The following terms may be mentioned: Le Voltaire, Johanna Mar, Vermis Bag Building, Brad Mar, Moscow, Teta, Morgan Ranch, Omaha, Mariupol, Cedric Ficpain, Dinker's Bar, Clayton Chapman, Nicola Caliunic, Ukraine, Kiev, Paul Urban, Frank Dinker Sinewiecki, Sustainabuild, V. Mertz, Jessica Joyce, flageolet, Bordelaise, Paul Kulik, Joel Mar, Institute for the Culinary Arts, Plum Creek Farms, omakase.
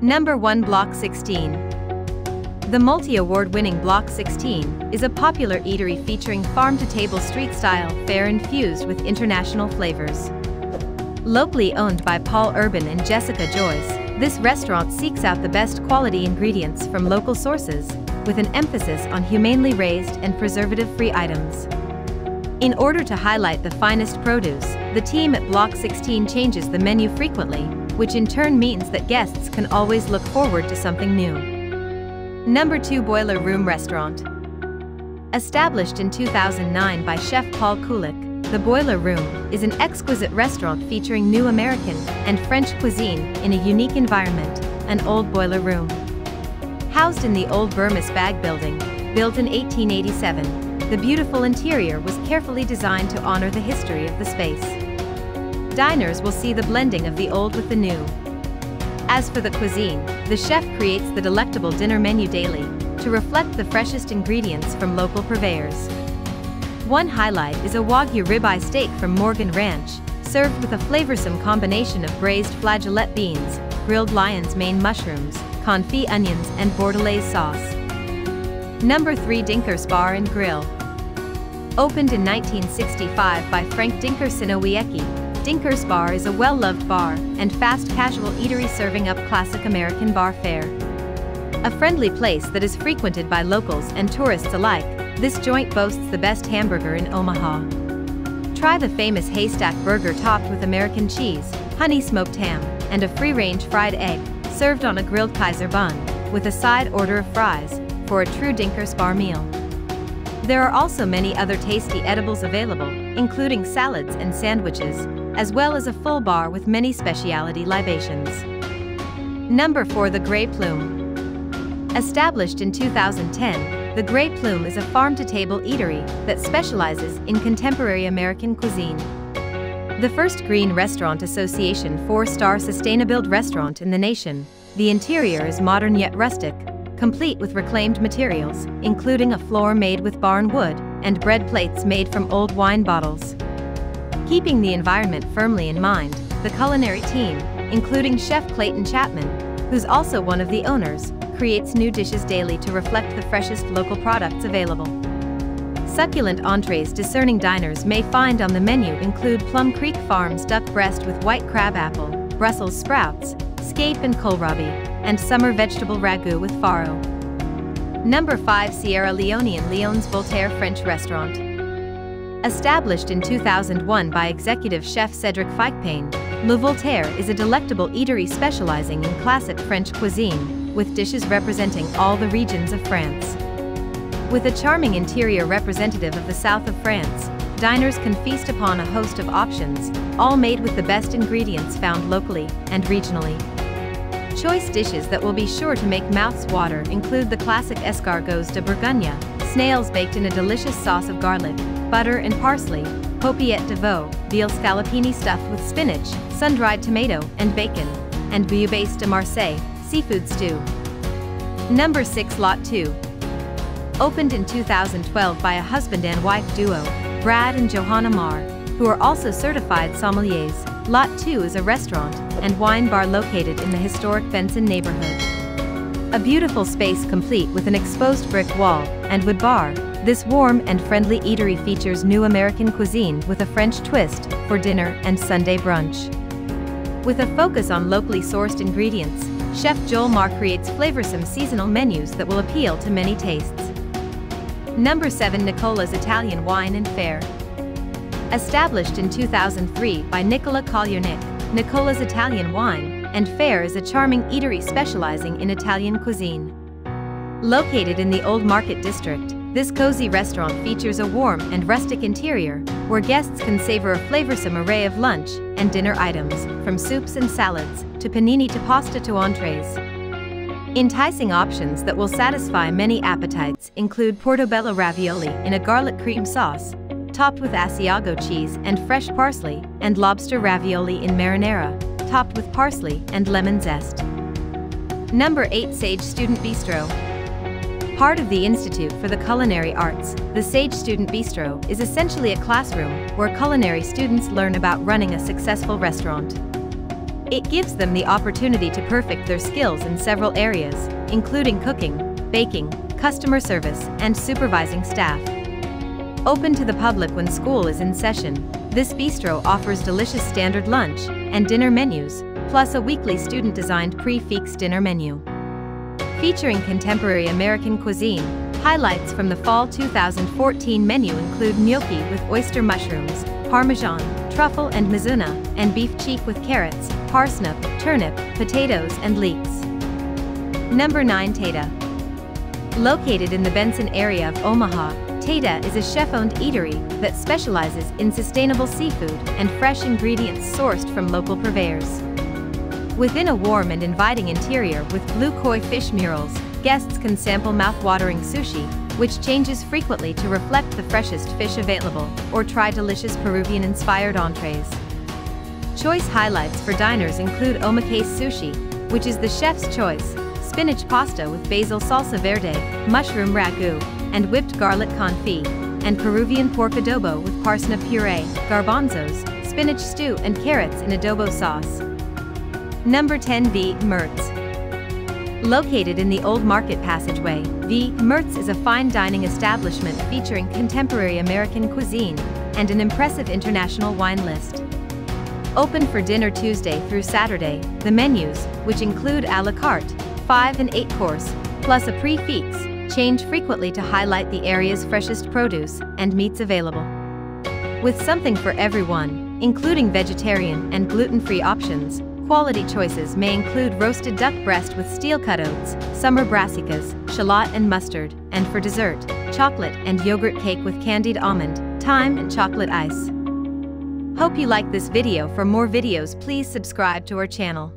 Number 1, Block 16. The multi-award-winning Block 16 is a popular eatery featuring farm-to-table street-style fare infused with international flavors. Locally owned by Paul Urban and Jessica Joyce, this restaurant seeks out the best quality ingredients from local sources, with an emphasis on humanely raised and preservative-free items. In order to highlight the finest produce, the team at Block 16 changes the menu frequently, which in turn means that guests can always look forward to something new. Number 2, Boiler Room Restaurant. Established in 2009 by Chef Paul Kulik, the Boiler Room is an exquisite restaurant featuring new American and French cuisine in a unique environment, an old boiler room. Housed in the old Vermis Bag Building, built in 1887, the beautiful interior was carefully designed to honor the history of the space. Diners will see the blending of the old with the new. As for the cuisine, the chef creates the delectable dinner menu daily to reflect the freshest ingredients from local purveyors. One highlight is a Wagyu ribeye steak from Morgan Ranch, served with a flavorsome combination of braised flageolet beans, grilled lion's mane mushrooms, confit onions and Bordelaise sauce. Number 3, Dinker's Bar and Grill. Opened in 1965 by Frank Dinker Sinewiecki, Dinker's Bar is a well-loved bar and fast-casual eatery serving up classic American bar fare. A friendly place that is frequented by locals and tourists alike, this joint boasts the best hamburger in Omaha. Try the famous haystack burger topped with American cheese, honey smoked ham, and a free-range fried egg, served on a grilled Kaiser bun, with a side order of fries, for a true Dinker's Bar meal. There are also many other tasty edibles available, including salads and sandwiches, as well as a full bar with many specialty libations. Number 4, The Grey Plume. Established in 2010, The Grey Plume is a farm-to-table eatery that specializes in contemporary American cuisine. The first Green Restaurant Association 4-star Sustainabuild restaurant in the nation, the interior is modern yet rustic, complete with reclaimed materials, including a floor made with barn wood and bread plates made from old wine bottles. Keeping the environment firmly in mind, the culinary team, including Chef Clayton Chapman, who's also one of the owners, creates new dishes daily to reflect the freshest local products available. Succulent entrees discerning diners may find on the menu include Plum Creek Farms duck breast with white crab apple, Brussels sprouts, scape and kohlrabi, and summer vegetable ragu with farro. Number 5, Sierra Leonean Leon's Voltaire French Restaurant. Established in 2001 by executive chef Cedric Ficpain, Le Voltaire is a delectable eatery specializing in classic French cuisine, with dishes representing all the regions of France. With a charming interior representative of the south of France, diners can feast upon a host of options, all made with the best ingredients found locally and regionally. Choice dishes that will be sure to make mouths water include the classic escargots de Bourgogne, snails baked in a delicious sauce of garlic, butter and parsley, paupiette de veau, veal scallopini stuffed with spinach, sun-dried tomato and bacon, and bouillabaisse de Marseille, seafood stew. Number 6, Lot 2. Opened in 2012 by a husband and wife duo, Brad and Johanna Mar, who are also certified sommeliers, Lot 2 is a restaurant and wine bar located in the historic Benson neighborhood. A beautiful space complete with an exposed brick wall and wood bar, this warm and friendly eatery features new American cuisine with a French twist for dinner and Sunday brunch. With a focus on locally sourced ingredients, Chef Joel Mar creates flavorsome seasonal menus that will appeal to many tastes. Number 7, Nicola's Italian Wine and Fare. Established in 2003 by Nicola Caliunic, Nicola's Italian Wine and Fare is a charming eatery specializing in Italian cuisine. Located in the Old Market District, this cozy restaurant features a warm and rustic interior, where guests can savor a flavorsome array of lunch and dinner items, from soups and salads, to panini to pasta to entrees. Enticing options that will satisfy many appetites include portobello ravioli in a garlic cream sauce, topped with Asiago cheese and fresh parsley, and lobster ravioli in marinara, topped with parsley and lemon zest. Number 8, Sage Student Bistro. Part of the Institute for the Culinary Arts, the Sage Student Bistro is essentially a classroom where culinary students learn about running a successful restaurant. It gives them the opportunity to perfect their skills in several areas, including cooking, baking, customer service, and supervising staff. Open to the public when school is in session, this bistro offers delicious standard lunch and dinner menus, plus a weekly student-designed prefix dinner menu. Featuring contemporary American cuisine, highlights from the fall 2014 menu include gnocchi with oyster mushrooms, parmesan, truffle and mizuna, and beef cheek with carrots, parsnip, turnip, potatoes and leeks. Number 9. Teta. Located in the Benson area of Omaha, Teta is a chef-owned eatery that specializes in sustainable seafood and fresh ingredients sourced from local purveyors. Within a warm and inviting interior with blue koi fish murals, guests can sample mouth-watering sushi, which changes frequently to reflect the freshest fish available, or try delicious Peruvian-inspired entrees. Choice highlights for diners include omakase sushi, which is the chef's choice, spinach pasta with basil salsa verde, mushroom ragu, and whipped garlic confit, and Peruvian pork adobo with parsnip puree, garbanzos, spinach stew and carrots in adobo sauce. Number 10. V. Mertz. Located in the Old Market Passageway, V. Mertz is a fine dining establishment featuring contemporary American cuisine and an impressive international wine list. Open for dinner Tuesday through Saturday, the menus, which include a la carte, 5 and 8 course, plus a prefix, change frequently to highlight the area's freshest produce and meats available. With something for everyone, including vegetarian and gluten-free options, quality choices may include roasted duck breast with steel-cut oats, summer brassicas, shallot and mustard, and for dessert, chocolate and yogurt cake with candied almond, thyme and chocolate ice. Hope you like this video. For more videos, please subscribe to our channel.